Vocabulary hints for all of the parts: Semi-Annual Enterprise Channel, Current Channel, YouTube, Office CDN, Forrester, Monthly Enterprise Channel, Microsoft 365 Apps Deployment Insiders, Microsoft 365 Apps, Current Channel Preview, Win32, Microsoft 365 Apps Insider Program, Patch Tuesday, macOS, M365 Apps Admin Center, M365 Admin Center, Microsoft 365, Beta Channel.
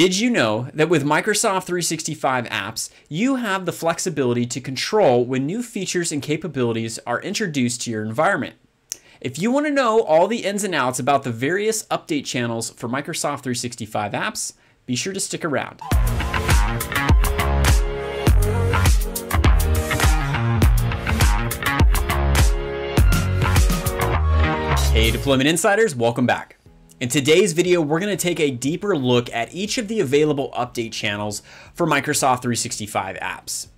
Did you know that with Microsoft 365 Apps, you have the flexibility to control when new features and capabilities are introduced to your environment? If you want to know all the ins and outs about the various update channels for Microsoft 365 Apps, be sure to stick around. Hey Deployment Insiders, welcome back. In today's video, we're going to take a deeper look at each of the available update channels for Microsoft 365 apps.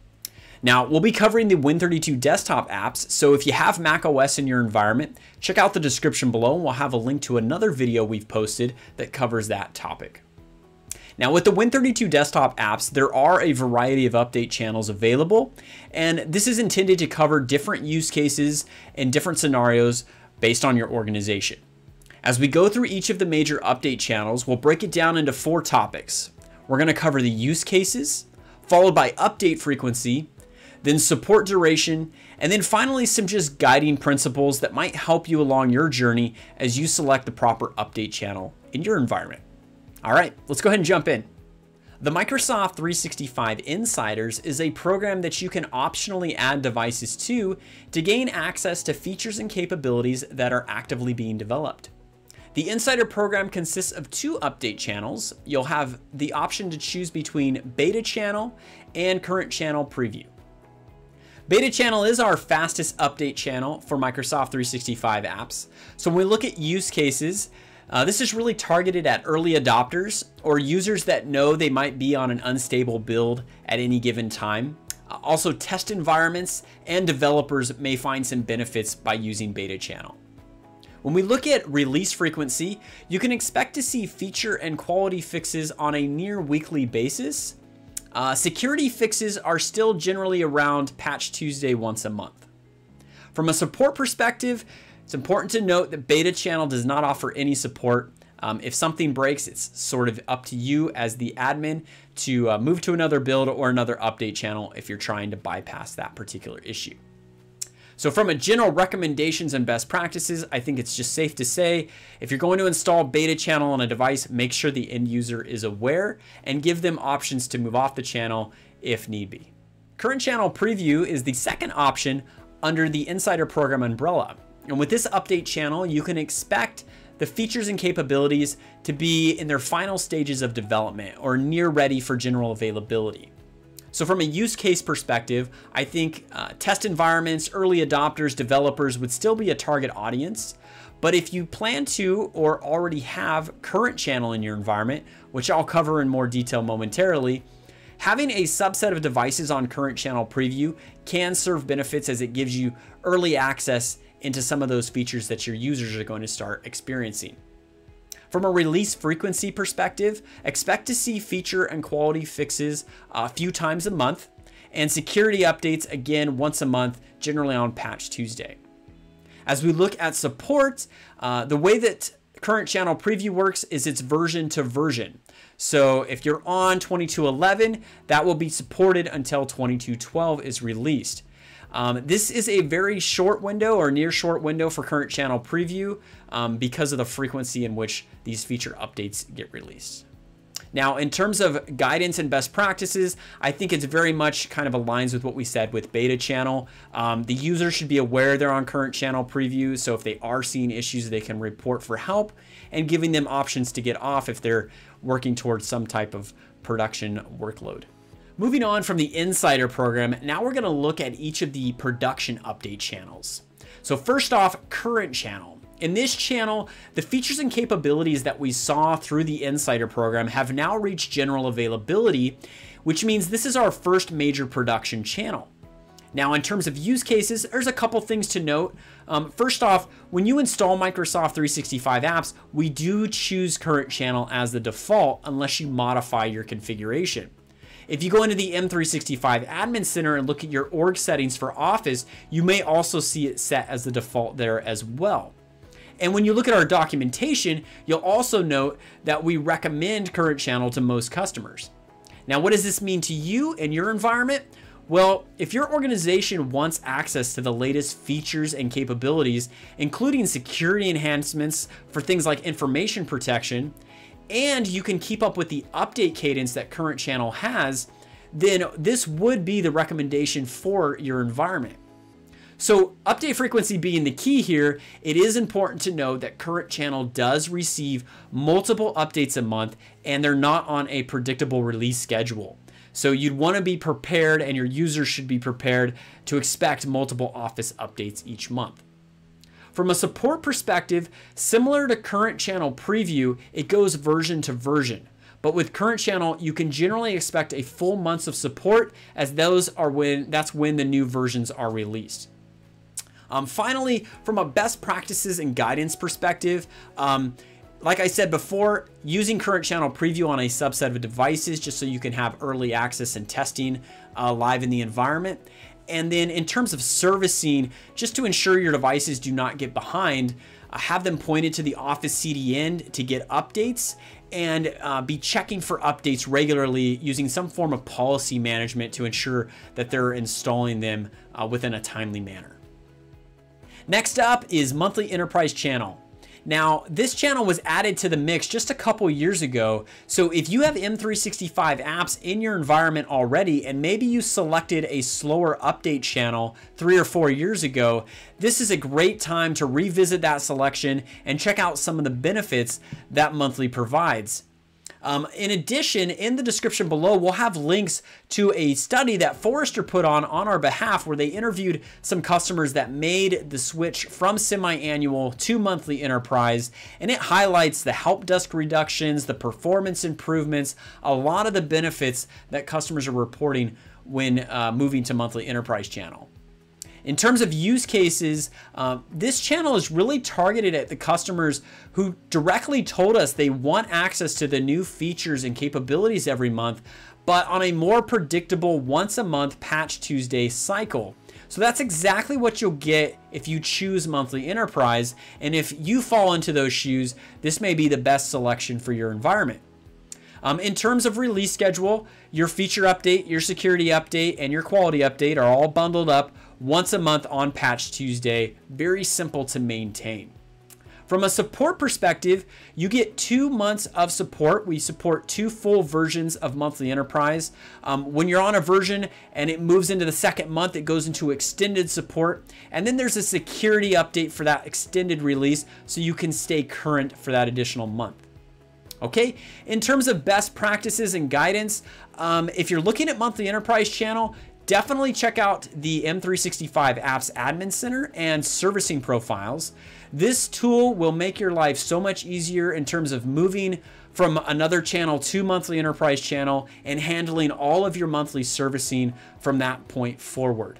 Now, we'll be covering the Win32 desktop apps, so if you have macOS in your environment, check out the description below and we'll have a link to another video we've posted that covers that topic. Now, with the Win32 desktop apps, there are a variety of update channels available, and this is intended to cover different use cases and different scenarios based on your organization. As we go through each of the major update channels, we'll break it down into four topics. We're going to cover the use cases, followed by update frequency, then support duration, and then finally some just guiding principles that might help you along your journey as you select the proper update channel in your environment. All right, let's go ahead and jump in. The Microsoft 365 Insiders is a program that you can optionally add devices to gain access to features and capabilities that are actively being developed. The Insider program consists of two update channels. You'll have the option to choose between Beta Channel and Current Channel Preview. Beta Channel is our fastest update channel for Microsoft 365 apps. So when we look at use cases, this is really targeted at early adopters or users that know they might be on an unstable build at any given time. Also, test environments and developers may find some benefits by using Beta Channel. When we look at release frequency, you can expect to see feature and quality fixes on a near weekly basis. Security fixes are still generally around Patch Tuesday once a month. From a support perspective, it's important to note that Beta Channel does not offer any support. If something breaks, it's sort of up to you as the admin to move to another build or another update channel if you're trying to bypass that particular issue. So from a general recommendations and best practices, I think it's just safe to say, if you're going to install Beta Channel on a device, make sure the end user is aware and give them options to move off the channel if need be. Current Channel Preview is the second option under the Insider program umbrella. And with this update channel, you can expect the features and capabilities to be in their final stages of development or near ready for general availability. So from a use case perspective, I think test environments, early adopters, developers would still be a target audience. But if you plan to or already have Current Channel in your environment, which I'll cover in more detail momentarily, having a subset of devices on Current Channel Preview can serve benefits as it gives you early access into some of those features that your users are going to start experiencing. From a release frequency perspective, expect to see feature and quality fixes a few times a month, and security updates again once a month, generally on Patch Tuesday. As we look at support, the way that Current Channel Preview works is it's version to version. So if you're on 22.11, that will be supported until 22.12 is released. This is a very short window or near short window for Current Channel Preview because of the frequency in which these feature updates get released. Now, in terms of guidance and best practices, I think it's very much kind of aligns with what we said with Beta Channel. The user should be aware they're on Current Channel Preview, so if they are seeing issues, they can report for help and giving them options to get off if they're working towards some type of production workload. Moving on from the Insider program, now we're going to look at each of the production update channels. So first off, Current Channel. In this channel, the features and capabilities that we saw through the Insider program have now reached general availability, which means this is our first major production channel. Now, in terms of use cases, there's a couple things to note. First off, when you install Microsoft 365 apps, we do choose Current Channel as the default unless you modify your configuration. If you go into the M365 Admin Center and look at your org settings for Office, you may also see it set as the default there as well. And when you look at our documentation, you'll also note that we recommend Current Channel to most customers. Now, what does this mean to you and your environment? Well, if your organization wants access to the latest features and capabilities, including security enhancements for things like information protection, and you can keep up with the update cadence that Current Channel has, then this would be the recommendation for your environment. So update frequency being the key here, it is important to note that Current Channel does receive multiple updates a month and they're not on a predictable release schedule. So you'd want to be prepared and your users should be prepared to expect multiple Office updates each month. From a support perspective, similar to Current Channel Preview, it goes version to version. But with Current Channel, you can generally expect a full month of support as those are that's when the new versions are released. Finally, from a best practices and guidance perspective, like I said before, using Current Channel Preview on a subset of devices just so you can have early access and testing live in the environment. And then in terms of servicing, just to ensure your devices do not get behind, have them pointed to the Office CDN to get updates, and be checking for updates regularly using some form of policy management to ensure that they're installing them within a timely manner. Next up is Monthly Enterprise Channel. Now, this channel was added to the mix just a couple years ago. So if you have M365 apps in your environment already, and maybe you selected a slower update channel 3 or 4 years ago, this is a great time to revisit that selection and check out some of the benefits that Monthly provides. In addition, in the description below, we'll have links to a study that Forrester put on our behalf, where they interviewed some customers that made the switch from semi-annual to monthly enterprise. And it highlights the help desk reductions, the performance improvements, a lot of the benefits that customers are reporting when moving to monthly enterprise channel. In terms of use cases, this channel is really targeted at the customers who directly told us they want access to the new features and capabilities every month, but on a more predictable once a month Patch Tuesday cycle. So that's exactly what you'll get if you choose Monthly Enterprise. And if you fall into those shoes, this may be the best selection for your environment. In terms of release schedule, your feature update, your security update, and your quality update are all bundled up once a month on Patch Tuesday, very simple to maintain. From a support perspective, you get 2 months of support. We support 2 full versions of Monthly Enterprise. When you're on a version and it moves into the second month, it goes into extended support. And then there's a security update for that extended release so you can stay current for that additional month. Okay, in terms of best practices and guidance, if you're looking at Monthly Enterprise Channel, definitely check out the M365 Apps Admin Center and servicing profiles. This tool will make your life so much easier in terms of moving from another channel to Monthly Enterprise Channel and handling all of your monthly servicing from that point forward.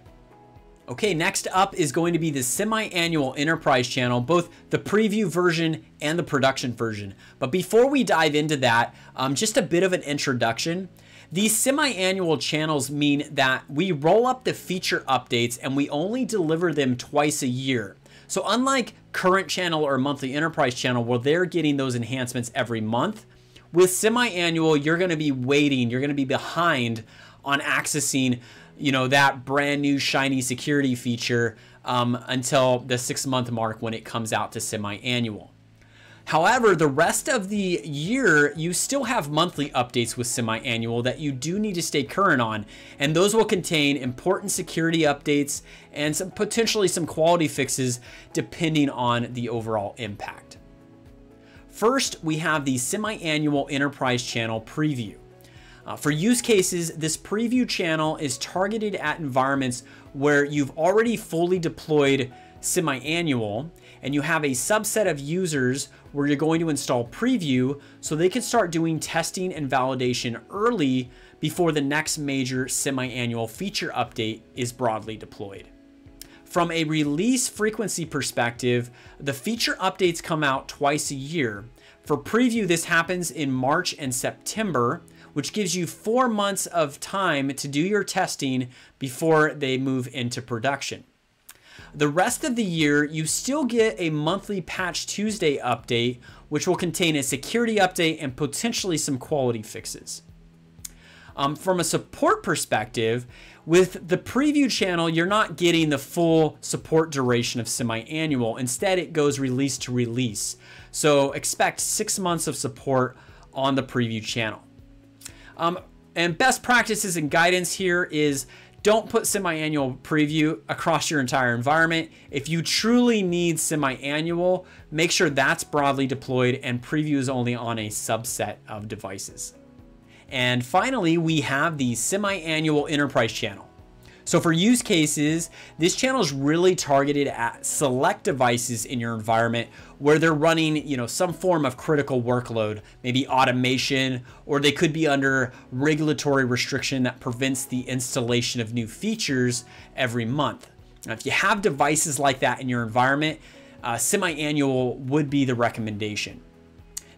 Okay, next up is going to be the Semi-Annual Enterprise Channel, both the preview version and the production version. But before we dive into that, just a bit of an introduction. These semi-annual channels mean that we roll up the feature updates and we only deliver them twice a year. So unlike Current Channel or Monthly Enterprise Channel, where they're getting those enhancements every month, with semi-annual, you're going to be waiting, you're going to be behind on accessing, you know, that brand new shiny security feature until the 6-month mark when it comes out to semi-annual. However, the rest of the year, you still have monthly updates with semi-annual that you do need to stay current on. And those will contain important security updates and some potentially some quality fixes depending on the overall impact. First, we have the Semi-Annual Enterprise Channel Preview. For use cases, this preview channel is targeted at environments where you've already fully deployed semi-annual and you have a subset of users where you're going to install preview so they can start doing testing and validation early before the next major semi-annual feature update is broadly deployed. From a release frequency perspective, the feature updates come out twice a year. For preview, this happens in March and September, which gives you 4 months of time to do your testing before they move into production. The rest of the year, you still get a monthly Patch Tuesday update, which will contain a security update and potentially some quality fixes. From a support perspective, with the preview channel, you're not getting the full support duration of semi-annual. Instead, it goes release to release. So expect 6 months of support on the preview channel. And best practices and guidance here is don't put semi-annual preview across your entire environment. If you truly need semi-annual, make sure that's broadly deployed and preview is only on a subset of devices. And finally, we have the Semi-Annual Enterprise Channel. So for use cases, this channel is really targeted at select devices in your environment where they're running, some form of critical workload, maybe automation, or they could be under regulatory restriction that prevents the installation of new features every month. Now, if you have devices like that in your environment, semi-annual would be the recommendation.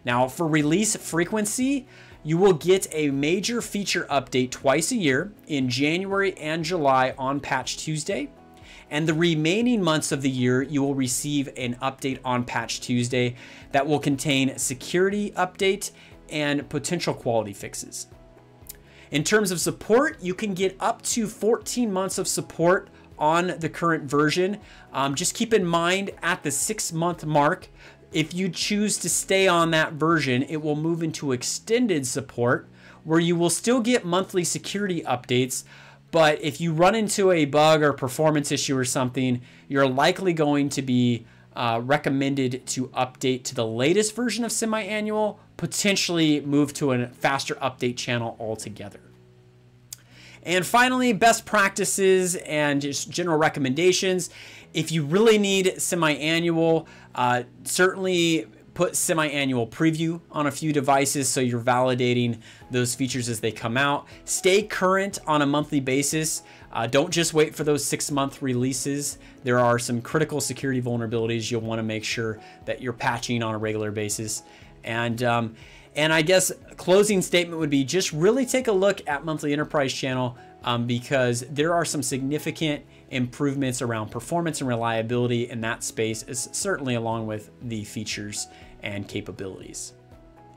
Now, for release frequency, you will get a major feature update twice a year in January and July on Patch Tuesday. And the remaining months of the year, you will receive an update on Patch Tuesday that will contain security update and potential quality fixes. In terms of support, you can get up to 14 months of support on the current version. Just keep in mind at the 6-month mark, if you choose to stay on that version, it will move into extended support where you will still get monthly security updates. But if you run into a bug or performance issue or something, you're likely going to be recommended to update to the latest version of semi-annual, potentially move to a faster update channel altogether. And finally, best practices and just general recommendations. If you really need semi-annual, certainly put semi-annual preview on a few devices so you're validating those features as they come out. Stay current on a monthly basis. Don't just wait for those 6-month releases. There are some critical security vulnerabilities you'll want to make sure that you're patching on a regular basis. And I guess a closing statement would be just really take a look at Monthly Enterprise Channel because there are some significant improvements around performance and reliability in that space, is certainly along with the features and capabilities.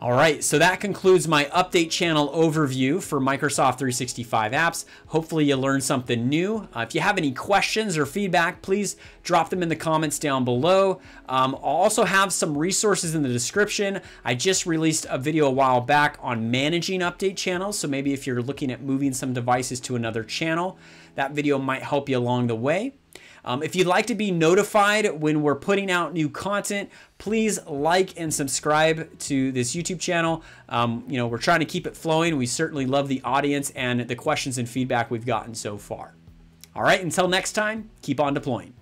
All right, so that concludes my update channel overview for Microsoft 365 apps. Hopefully you learned something new. If you have any questions or feedback, please drop them in the comments down below. I'll also have some resources in the description. I just released a video a while back on managing update channels. So maybe if you're looking at moving some devices to another channel, that video might help you along the way. If you'd like to be notified when we're putting out new content, please like and subscribe to this YouTube channel. We're trying to keep it flowing. We certainly love the audience and the questions and feedback we've gotten so far. All right, until next time, keep on deploying.